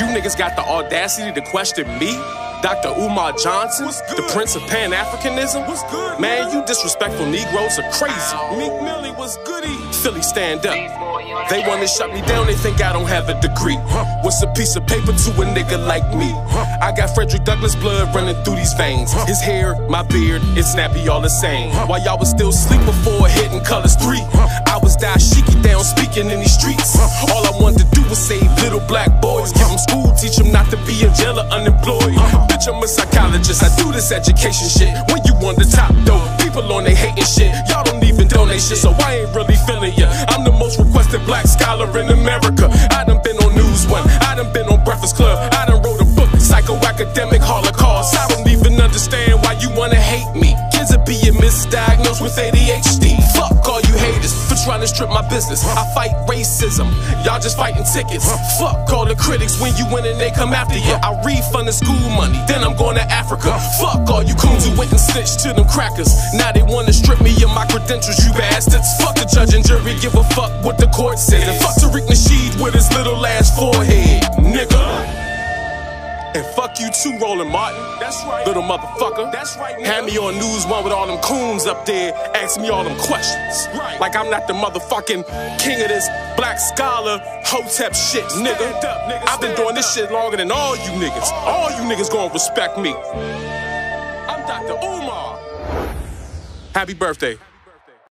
You niggas got the audacity to question me? Dr. Umar Johnson, the Prince of Pan-Africanism? Man, you disrespectful Negroes are crazy. Meek Millie was goody. Philly, stand up. They wanna shut me down, they think I don't have a degree. What's a piece of paper to a nigga like me? I got Frederick Douglass blood running through these veins. His hair, my beard, it's nappy all the same. While y'all was still sleep before hitting colors 3, I was dashiki down speaking in these streets. All I wanted to do was save little black boys. Give them school, teach them not to be in jail or unemployed. Bitch, I'm a psychologist, I do this education shit. When you on the top though, people on they hating shit. Y'all don't even donate shit, so I ain't really feeling ya. I'm the most requested black scholar in America. I done been on News One, I done been on Breakfast Club, I done wrote a book, Psycho Academic Holocaust. I don't even understand why you wanna hate me. Kids are being misdiagnosed with ADHD. Fuck all you haters for trying to strip my business. I fight racism, y'all just fighting tickets. Fuck all the critics, when you win and they come after you. I refund the school money, then I'm going to Africa. Fuck all you coons who went and snitched to them crackers. Now they wanna strip me of my credentials, you bastards. Fuck the judge and jury, give a fuck what the court says. And fuck Tariq Nasheed with his little ass forehead, nigga. And fuck you too, Roland Martin. That's right, little motherfucker. That's right, nigga. Had me on News One with all them coons up there, ask me all them questions. Right. Like I'm not the motherfucking king of this black scholar hotep shit, nigga. Up, nigga. I've been doing this shit longer than all you niggas. All you niggas gonna respect me. I'm Dr. Umar. Happy birthday.